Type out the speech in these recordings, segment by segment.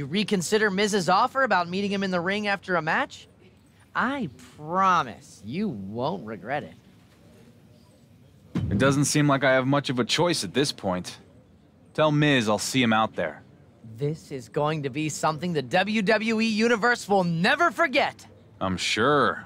you reconsider Miz's offer about meeting him in the ring after a match? I promise you won't regret it. It doesn't seem like I have much of a choice at this point. Tell Miz I'll see him out there. This is going to be something the WWE Universe will never forget. I'm sure.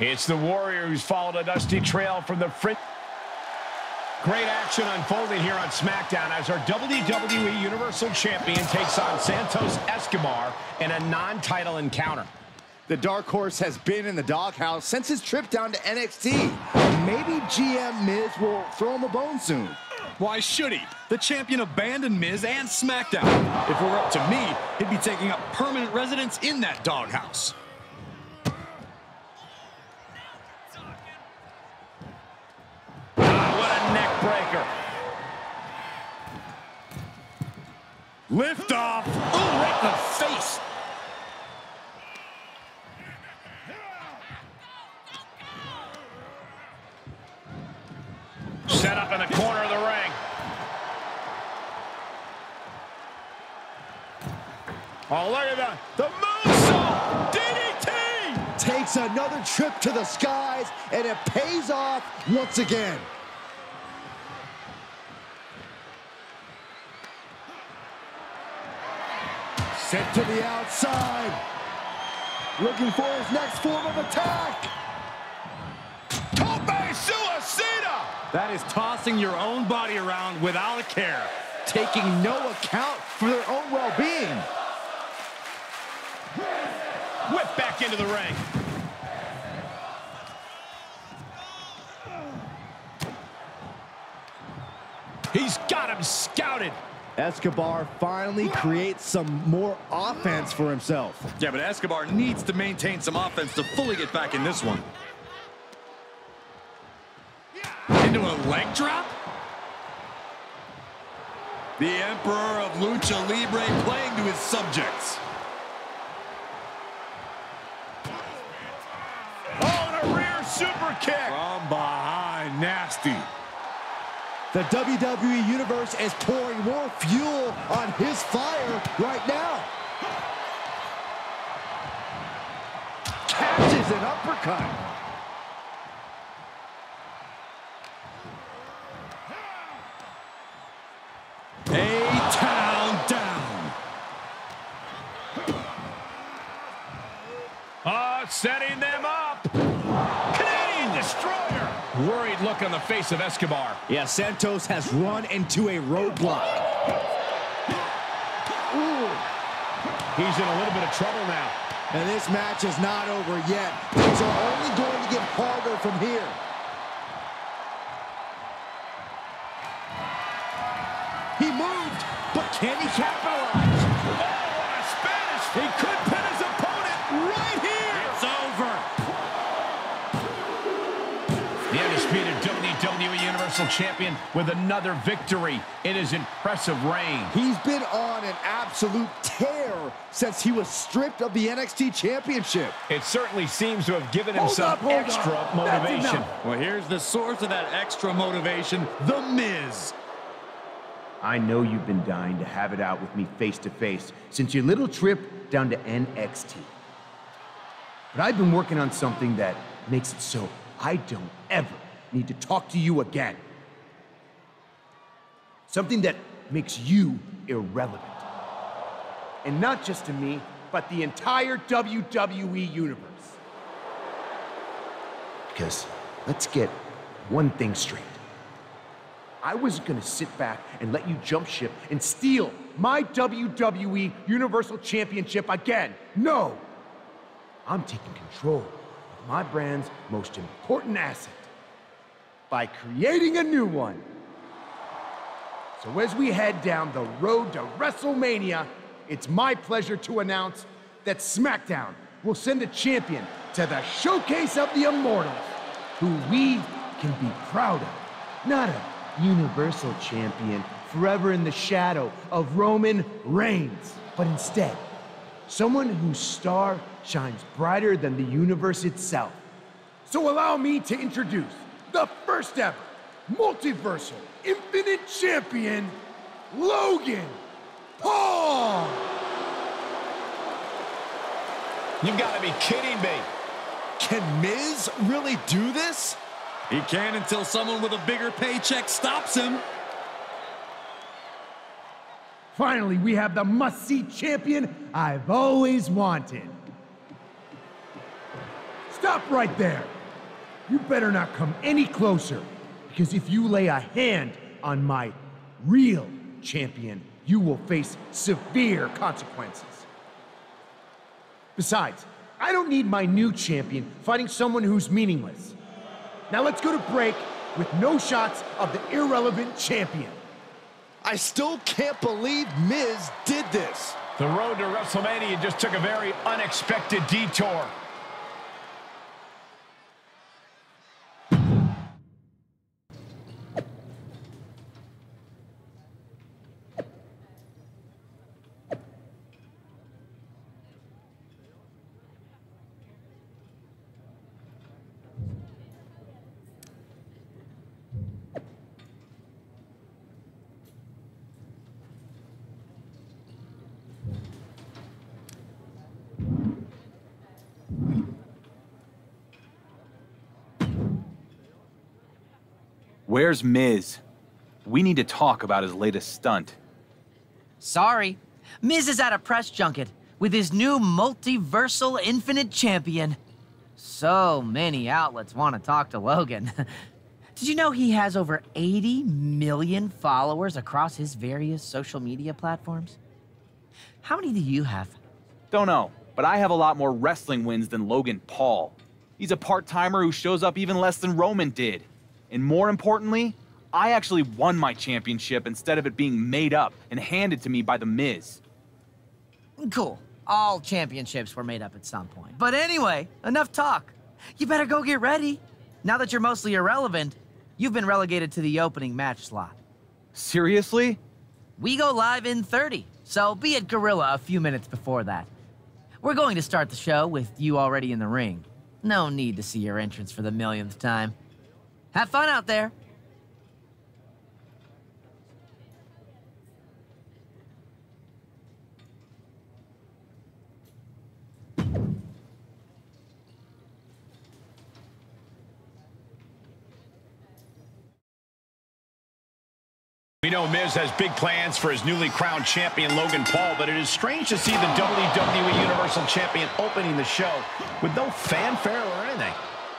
It's the Warrior who's followed a dusty trail from the front. Great action unfolding here on SmackDown as our WWE Universal Champion takes on Santos Escobar in a non-title encounter. The Dark Horse has been in the doghouse since his trip down to NXT. Maybe GM Miz will throw him a bone soon. Why should he? The champion abandoned Miz and SmackDown. If it were up to me, he'd be taking up permanent residence in that doghouse. Lift off! Ooh, right in the face! Set up in the corner of the ring. Oh, look at that! The Moonsault! DDT! Takes another trip to the skies, and it pays off once again. Hit to the outside. Looking for his next form of attack. Tope Suicida! That is tossing your own body around without a care, taking no account for their own well-being. Whip back into the ring. He's got him scouted. Escobar finally creates some more offense for himself. Yeah, but Escobar needs to maintain some offense to fully get back in this one. Into a leg drop? The Emperor of Lucha Libre playing to his subjects. Oh, and a rear super kick! From behind, nasty. The WWE Universe is pouring more fuel on his fire right now. Catches an uppercut. A town down. Setting them up. Canadian Destroyer. Worried look on the face of Escobar. Yeah, Santos has run into a roadblock. Ooh. He's in a little bit of trouble now. And this match is not over yet. Things are only going to get harder from here. He moved, but can he capitalize? Oh, what a Spanish! He could pin his opponent right here! It's over! The undisputed WWE Universal Champion with another victory in his impressive reign. He's been on an absolute tear since he was stripped of the NXT Championship. It certainly seems to have given himself extra motivation. Well, here's the source of that extra motivation, The Miz. I know you've been dying to have it out with me face to face since your little trip down to NXT. But I've been working on something that makes it so I don't ever need to talk to you again. Something that makes you irrelevant. And not just to me, but the entire WWE Universe. Because let's get one thing straight. I wasn't gonna sit back and let you jump ship and steal my WWE Universal Championship again. No! I'm taking control. My brand's most important asset by creating a new one. So as we head down the road to WrestleMania, it's my pleasure to announce that SmackDown will send a champion to the showcase of the immortals, who we can be proud of. Not a universal champion forever in the shadow of Roman Reigns. But instead, someone whose star shines brighter than the universe itself. So allow me to introduce the first ever Multiversal Infinite Champion, Logan Paul! You've got to be kidding me. Can Miz really do this? He can until someone with a bigger paycheck stops him. Finally, we have the must-see champion I've always wanted. Stop right there. You better not come any closer, because if you lay a hand on my real champion, you will face severe consequences. Besides, I don't need my new champion fighting someone who's meaningless. Now let's go to break with no shots of the irrelevant champion. I still can't believe Miz did this. The road to WrestleMania just took a very unexpected detour. Where's Miz? We need to talk about his latest stunt. Sorry. Miz is at a press junket with his new Multiversal Infinite Champion. So many outlets want to talk to Logan. Did you know he has over 80 million followers across his various social media platforms? How many do you have? Don't know, but I have a lot more wrestling wins than Logan Paul. He's a part-timer who shows up even less than Roman did. And more importantly, I actually won my championship instead of it being made up and handed to me by The Miz. Cool. All championships were made up at some point. But anyway, enough talk. You better go get ready. Now that you're mostly irrelevant, you've been relegated to the opening match slot. Seriously? We go live in 30, so be at Gorilla a few minutes before that. We're going to start the show with you already in the ring. No need to see your entrance for the millionth time. Have fun out there. We know Miz has big plans for his newly crowned champion, Logan Paul, but it is strange to see the WWE Universal Champion opening the show with no fanfare or anything.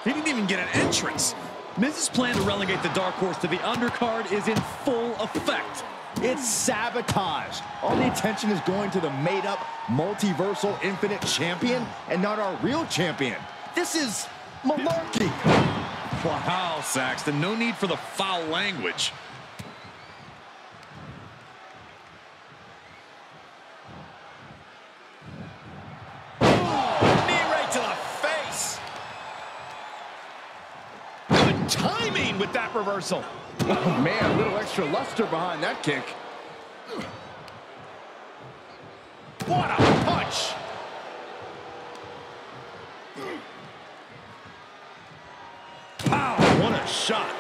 He didn't even get an entrance. Miz's plan to relegate the Dark Horse to the undercard is in full effect. It's sabotage. All the attention is going to the made-up Multiversal Infinite Champion and not our real champion. This is malarkey. Wow, Saxton, no need for the foul language. Timing with that reversal. Oh man, a little extra luster behind that kick. What a punch! Pow! What a shot!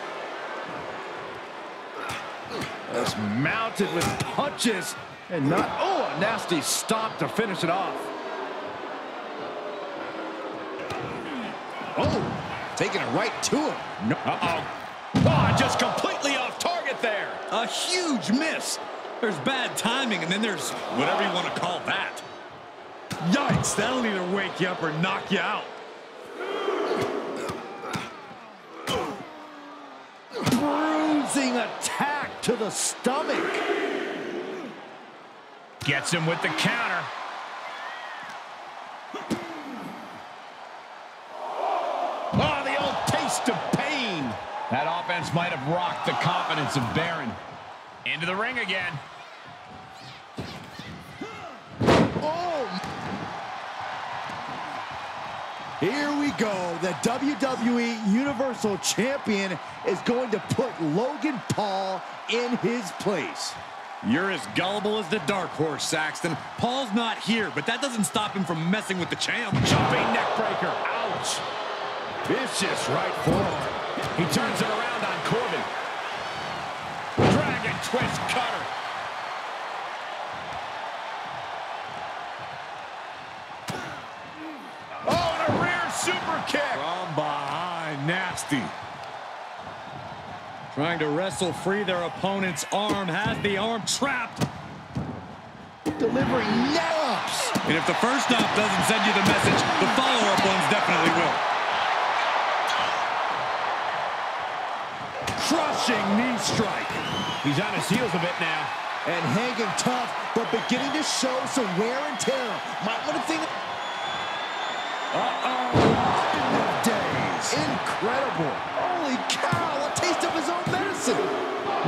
That's mounted with punches and not. Oh, a nasty stop to finish it off. Oh! Taking it right to him. No. Oh, just completely off target there. A huge miss. There's bad timing, and then there's whatever you want to call that. Yikes, that'll either wake you up or knock you out. Bruising attack to the stomach. Gets him with the counter. Of pain. That offense might have rocked the confidence of Baron. Into the ring again. Oh! Here we go. The WWE Universal Champion is going to put Logan Paul in his place. You're as gullible as the dark horse, Saxton. Paul's not here, but that doesn't stop him from messing with the champ. Jumping neck breaker. Ouch. Vicious right forearm. He turns it around on Corbin. Dragon Twist Cutter. Super kick. From behind, nasty. Trying to wrestle free their opponent's arm, has the arm trapped. Delivering knee-ups. And if the first stop doesn't send you the message, the follow-up ones definitely will. Crushing knee strike. He's on his heels a bit now. And hanging tough, but beginning to show some wear and tear. Might want to think... Days. Incredible. Holy cow, a taste of his own medicine.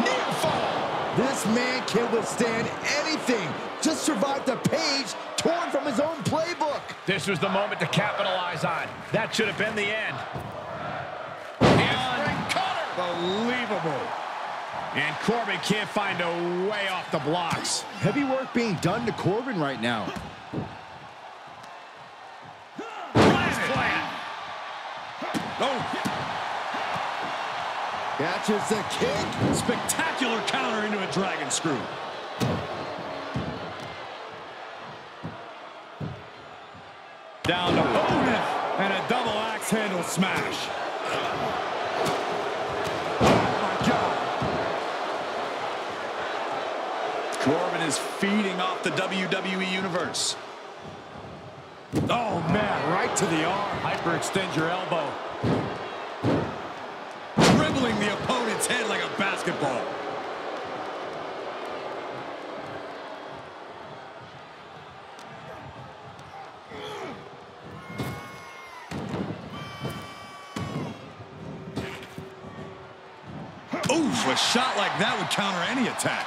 Near fall. This man can withstand anything. Just survived a page torn from his own playbook. This was the moment to capitalize on. That should have been the end. And Cutter. Unbelievable. And Corbin can't find a way off the blocks. Heavy work being done to Corbin right now. Catches the kick. Spectacular counter into a dragon screw. Down to Owen and a double axe handle smash. Oh my God. Corbin is feeding off the WWE Universe. Oh man, right to the arm. Hyperextend your elbow. Dribbling the opponent's head like a basketball. Oof, a shot like that would counter any attack.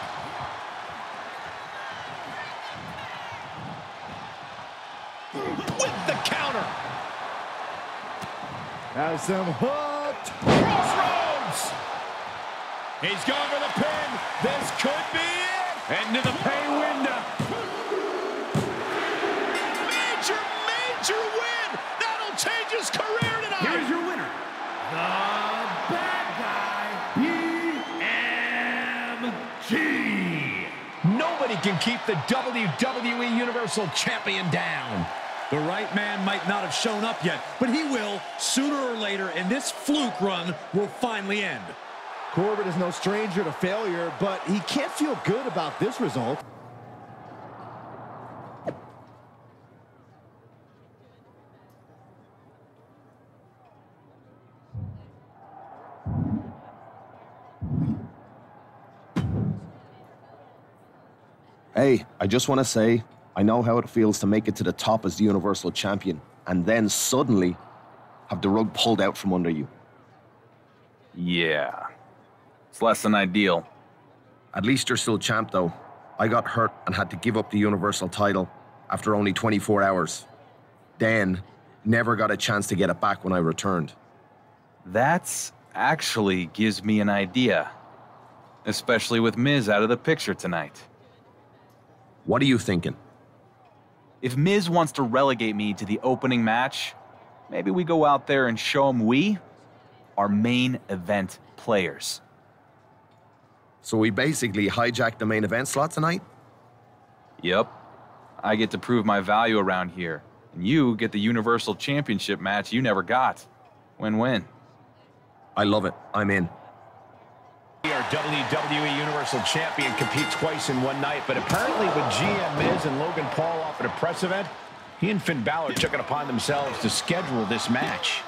With the counter. Has them hooked. Crossroads. He's going for the pin. This could be it. Into the pay window. Major, major win. That'll change his career tonight. Here's your winner. The bad guy, PMG. Nobody can keep the WWE Universal Champion down. The right man might not have shown up yet, but he will sooner or later, and this fluke run will finally end. Corbin is no stranger to failure, but he can't feel good about this result. Hey, I just want to say... I know how it feels to make it to the top as the Universal Champion and then suddenly have the rug pulled out from under you. Yeah. It's less than ideal. At least you're still champ, though. I got hurt and had to give up the Universal title after only 24 hours. Then, never got a chance to get it back when I returned. That's actually gives me an idea. Especially with Miz out of the picture tonight. What are you thinking? If Miz wants to relegate me to the opening match, maybe we go out there and show him we are main event players. So we basically hijacked the main event slot tonight? Yep. I get to prove my value around here, and you get the Universal Championship match you never got. Win-win. I love it. I'm in. Our WWE Universal Champion compete twice in one night, but apparently with GM Miz and Logan Paul off at a press event, he and Finn Balor took it upon themselves to schedule this match.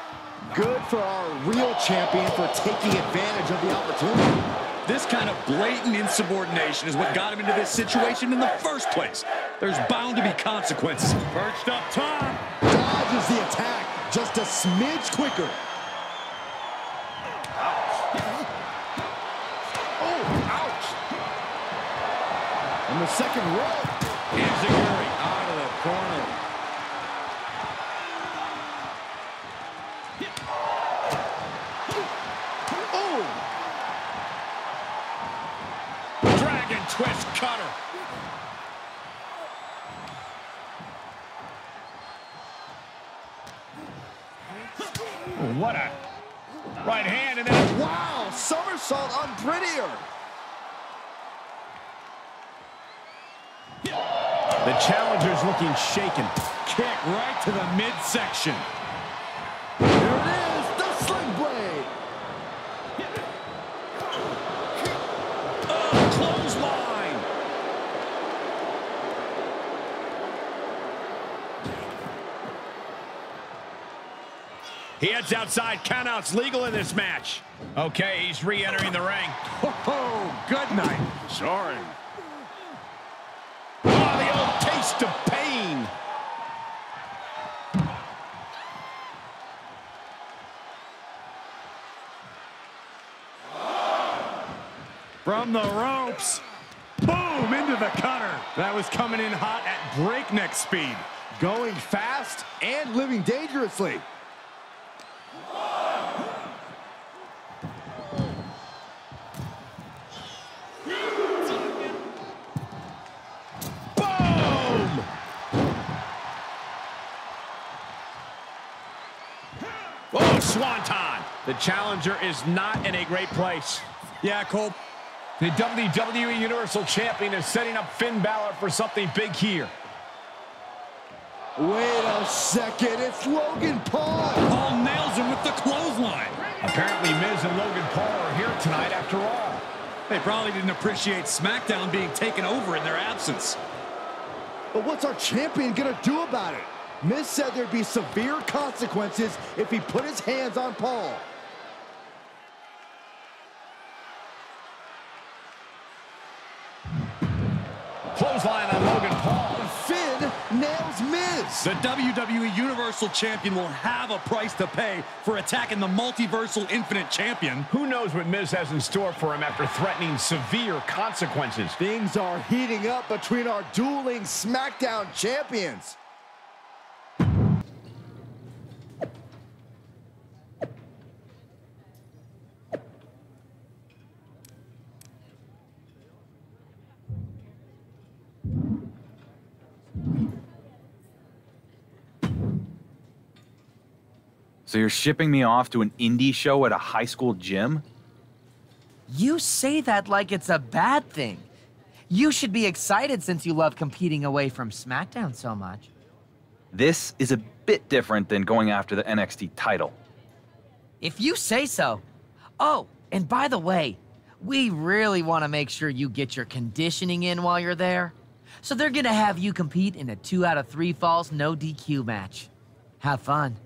Good for our real champion for taking advantage of the opportunity. This kind of blatant insubordination is what got him into this situation in the first place. There's bound to be consequences. Perched up top. Dodges the attack just a smidge quicker. And the second row. Inzaguri out of the corner. Twist Cutter. What a right hand, and then wow, somersault on Prettier. The challenger's looking shaken. Kick right to the midsection. Here it is, the Sling Blade. Oh, clothesline. He heads outside. Countouts legal in this match. Okay, he's re-entering the ring. Oh, good night. Sorry. Taste of pain. From the ropes. Boom, into the cutter. That was coming in hot at breakneck speed. Going fast and living dangerously. Swanton. The challenger is not in a great place. Yeah, Cole. The WWE Universal Champion is setting up Finn Balor for something big here. Wait a second, it's Logan Paul. Paul nails him with the clothesline. Apparently Miz and Logan Paul are here tonight after all. They probably didn't appreciate SmackDown being taken over in their absence. But what's our champion gonna do about it? Miz said there'd be severe consequences if he put his hands on Paul. Clothesline on Logan Paul. Finn nails Miz. The WWE Universal Champion will have a price to pay for attacking the Multiversal Infinite Champion. Who knows what Miz has in store for him after threatening severe consequences. Things are heating up between our dueling SmackDown champions. So you're shipping me off to an indie show at a high school gym? You say that like it's a bad thing. You should be excited since you love competing away from SmackDown so much. This is a bit different than going after the NXT title. If you say so. Oh, and by the way, we really want to make sure you get your conditioning in while you're there. So they're gonna have you compete in a 2 out of 3 falls, no DQ match. Have fun.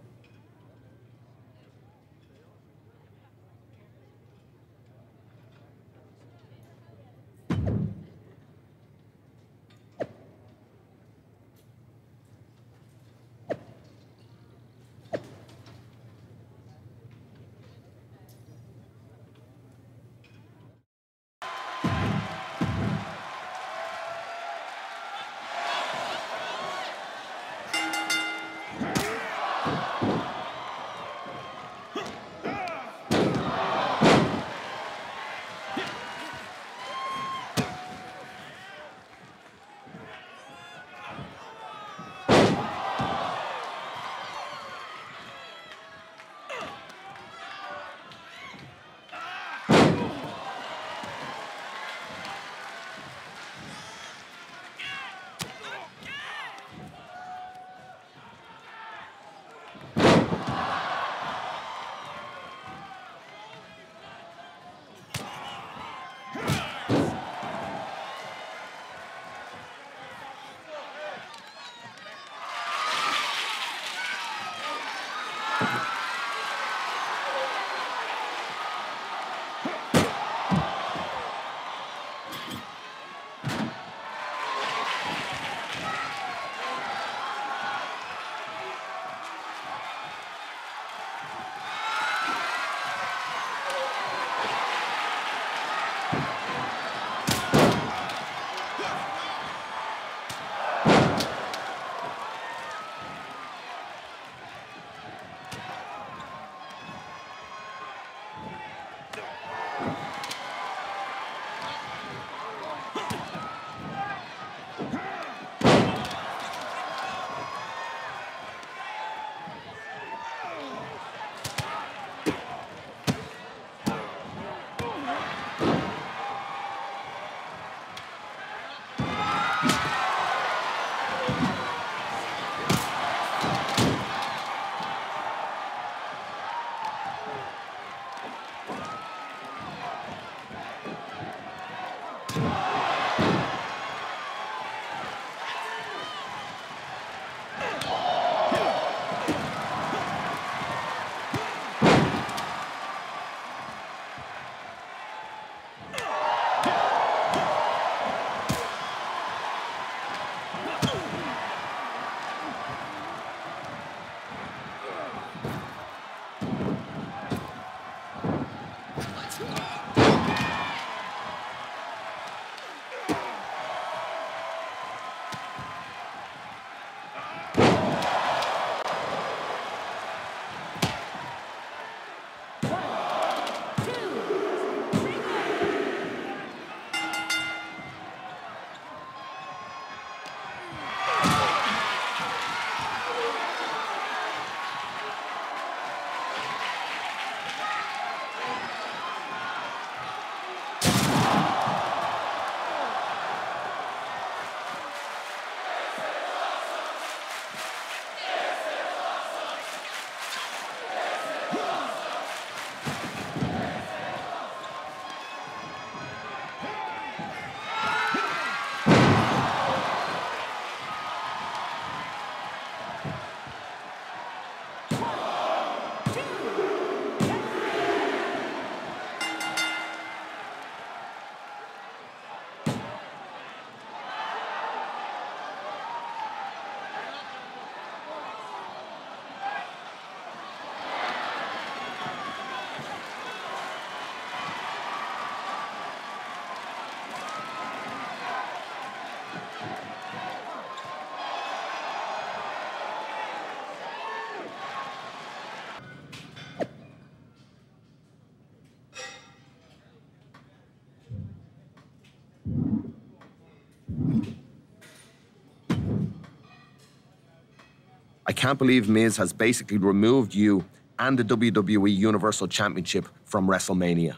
I can't believe Miz has basically removed you and the WWE Universal Championship from WrestleMania.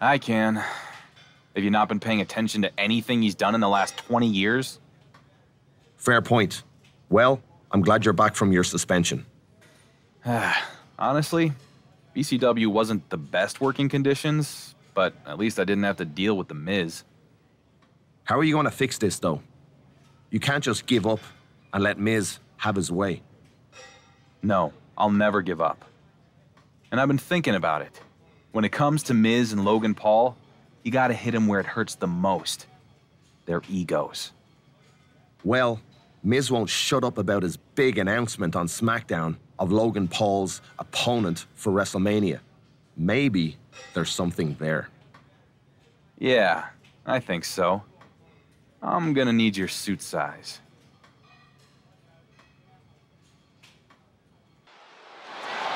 I can. Have you not been paying attention to anything he's done in the last 20 years? Fair point. Well, I'm glad you're back from your suspension. Honestly, BCW wasn't the best working conditions, but at least I didn't have to deal with The Miz. How are you going to fix this, though? You can't just give up and let Miz have his way. No, I'll never give up. And I've been thinking about it. When it comes to Miz and Logan Paul, you gotta hit him where it hurts the most. Their egos. Well, Miz won't shut up about his big announcement on SmackDown of Logan Paul's opponent for WrestleMania. Maybe there's something there. Yeah, I think so. I'm gonna need your suit size.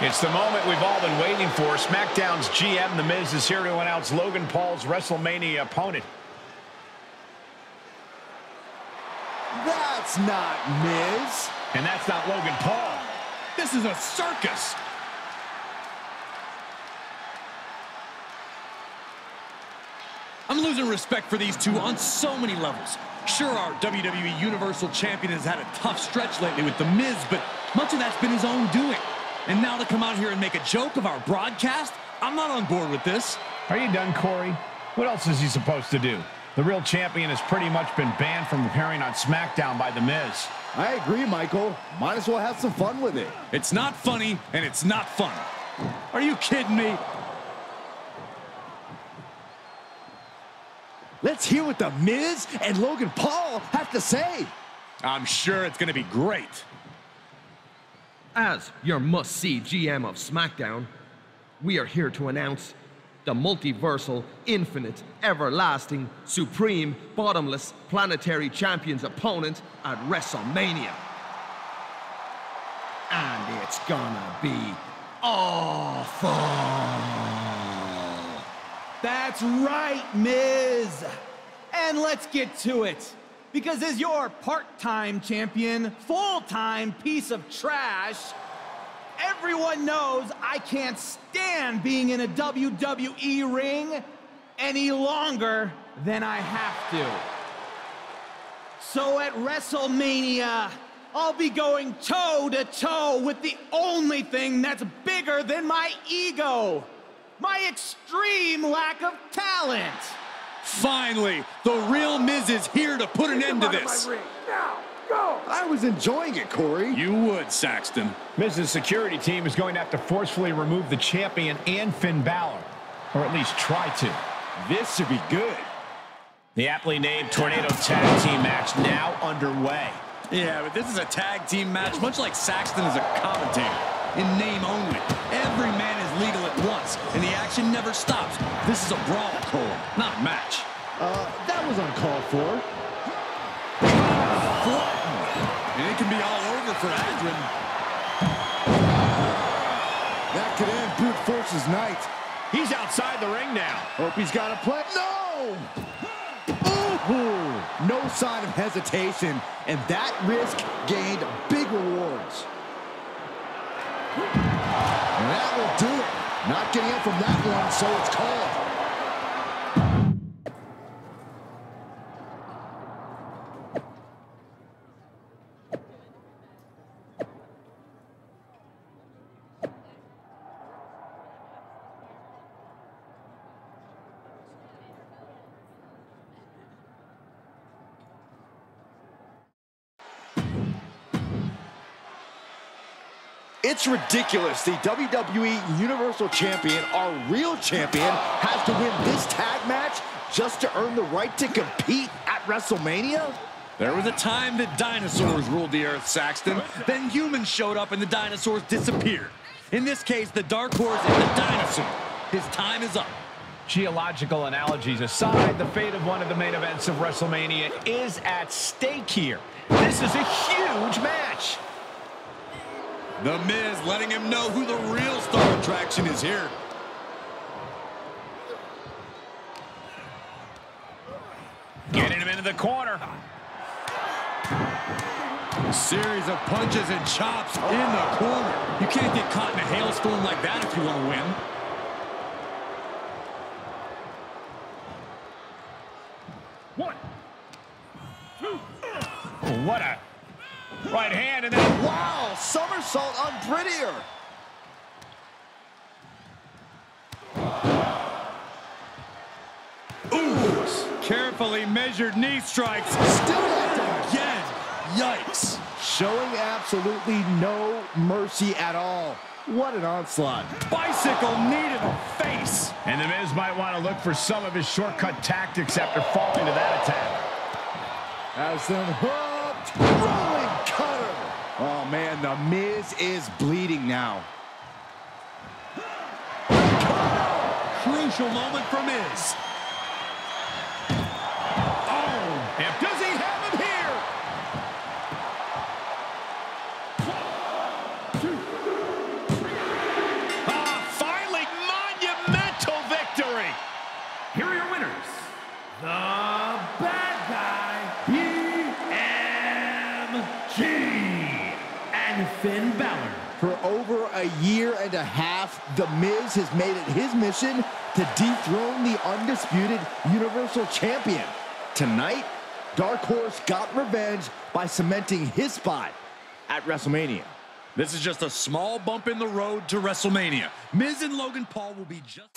It's the moment we've all been waiting for. SmackDown's GM, The Miz, is here to announce Logan Paul's WrestleMania opponent. That's not Miz. And that's not Logan Paul. This is a circus. I'm losing respect for these two on so many levels. Sure, our WWE Universal Champion has had a tough stretch lately with The Miz, but much of that's been his own doing. And now to come out here and make a joke of our broadcast? I'm not on board with this. Are you done, Corey? What else is he supposed to do? The real champion has pretty much been banned from appearing on SmackDown by The Miz. I agree, Michael. Might as well have some fun with it. It's not funny, and it's not fun. Are you kidding me? Let's hear what The Miz and Logan Paul have to say. I'm sure it's going to be great. As your must-see GM of SmackDown, we are here to announce the Multiversal, Infinite, Everlasting, Supreme, Bottomless, Planetary Champion's opponent at WrestleMania. And it's gonna be awful. That's right, Miz. And let's get to it. Because as your part-time champion, full-time piece of trash, everyone knows I can't stand being in a WWE ring any longer than I have to. So at WrestleMania, I'll be going toe-to-toe with the only thing that's bigger than my ego, my extreme lack of talent. Finally, the real Miz is here to put an end to this. Now, go! I was enjoying it, Corey. You would, Saxton. Miz's security team is going to have to forcefully remove the champion and Finn Balor, or at least try to. This should be good. The aptly named Tornado Tag Team Match now underway. Yeah, but this is a tag team match, much like Saxton is a commentator. In name only. Every man is legal at once, and the action never stops. This is a brawl, Cole, not a match. That was uncalled for. And it can be all over for Adrian. That could end Brute Force's night. He's outside the ring now. Hope he's got a plan. No! Ooh, no sign of hesitation, and that risk gained big rewards. And that will do it. Not getting up from that one, so it's called. It's ridiculous. The WWE Universal Champion, our real champion, has to win this tag match just to earn the right to compete at WrestleMania? There was a time that dinosaurs ruled the earth, Saxton. Then humans showed up and the dinosaurs disappeared. In this case, the dark horse is the dinosaur. His time is up. Geological analogies aside, the fate of one of the main events of WrestleMania is at stake here. This is a huge match. The Miz letting him know who the real star attraction is here. Getting him into the corner. A series of punches and chops in the corner. You can't get caught in a hailstorm like that if you want to win. One, two. Oh, what a right hand, and then wow, somersault on Brittier. Ooh, carefully measured knee strikes. Still at them. Yikes. Showing absolutely no mercy at all. What an onslaught. Bicycle knee to the face. And The Miz might want to look for some of his shortcut tactics after falling to that attack. As the hooked rolling cutter. Oh, man, The Miz is bleeding now. Crucial moment for Miz. Oh, and does he have? Finn Balor. For over a year and a half, The Miz has made it his mission to dethrone the undisputed Universal Champion. Tonight, Dark Horse got revenge by cementing his spot at WrestleMania. This is just a small bump in the road to WrestleMania. Miz and Logan Paul will be just...